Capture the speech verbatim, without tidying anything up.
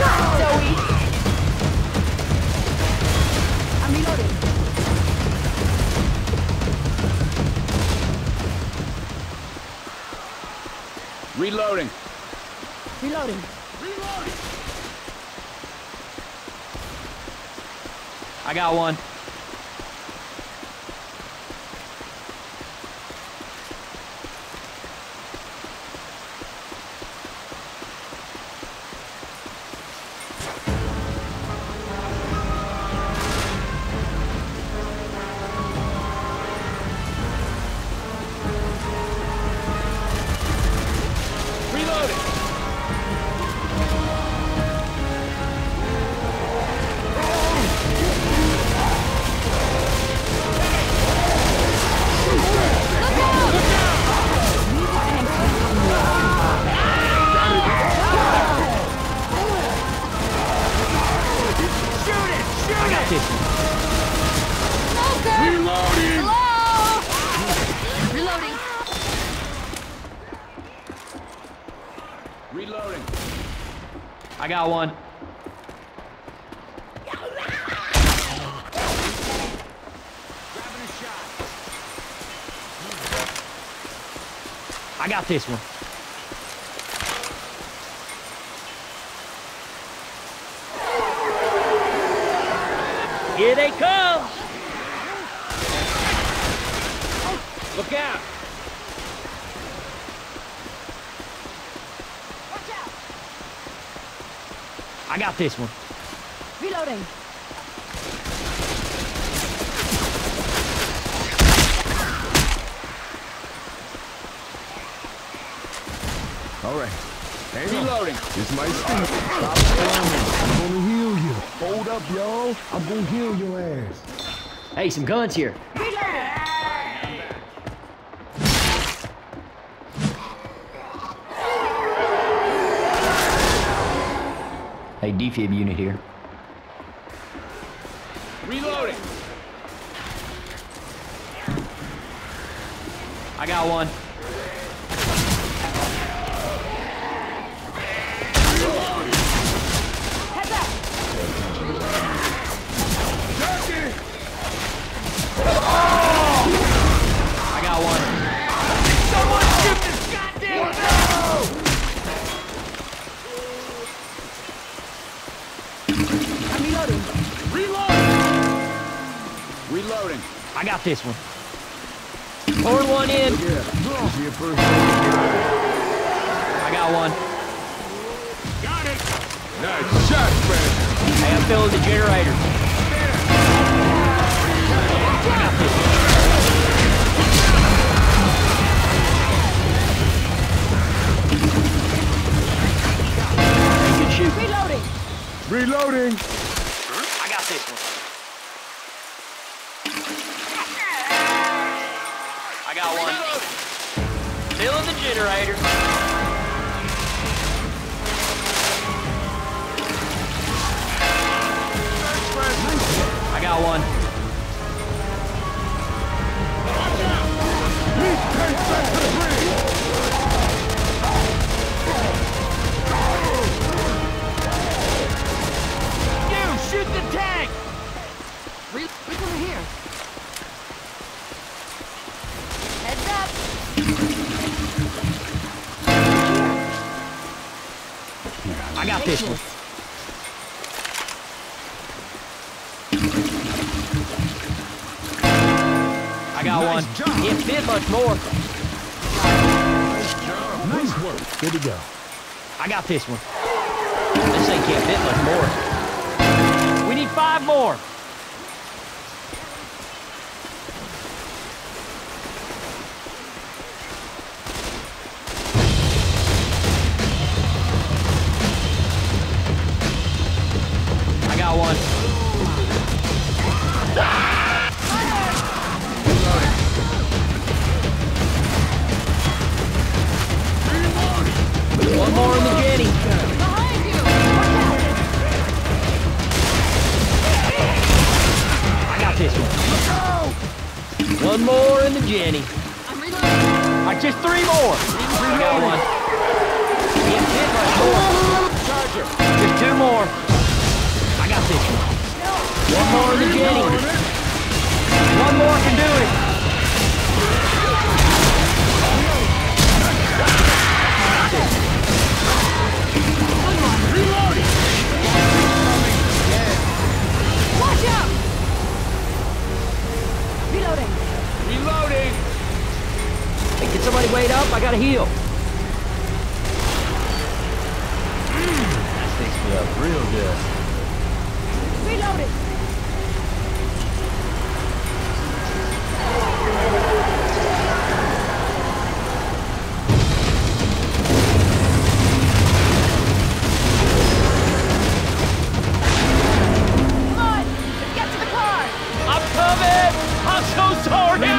try, Zoe! I'm reloading. Reloading. Reloading. Reloading. I got one. Reloading. I got one. Grabbing a shot. I got this one. Here they come. Look out. I got this one. Reloading. All right. Hang Reloading. On. This might stink. Stop I'm gonna heal you. Hold up, y'all. I'm gonna heal your ass. Hey, some guns here. Hey, defib unit here. Reloading. I got one. Reloading. Head back. Dirty. Oh! I got one. Someone shoot this goddamn thing! Reloading. I got this one. Pour one in. Yeah. I got one. Got it. Nice shot, friend. Hey, I'm filling the generator. I got this one. Reloading. Reloading. I got this one. I got one. Still in the generator. I got one. You shoot the tank. We we're over here. I got this one. I got nice one. Job. It fit much more. Nice job. Nice work. Good to go. I got this one. This thing can't fit much more. We need five more. One more in the Jenny. I'm reloading. All right, just three more. Reloading. I got one. Can't hit much more. Charger. Just two more. in the beginning. One more can do it. Reloading. Watch out! Reloading. Reloading. Hey, can somebody wait up? I gotta heal. That sticks me up real good. Reloading. Come on! Let's get to the car! I'm coming! I'm so sorry!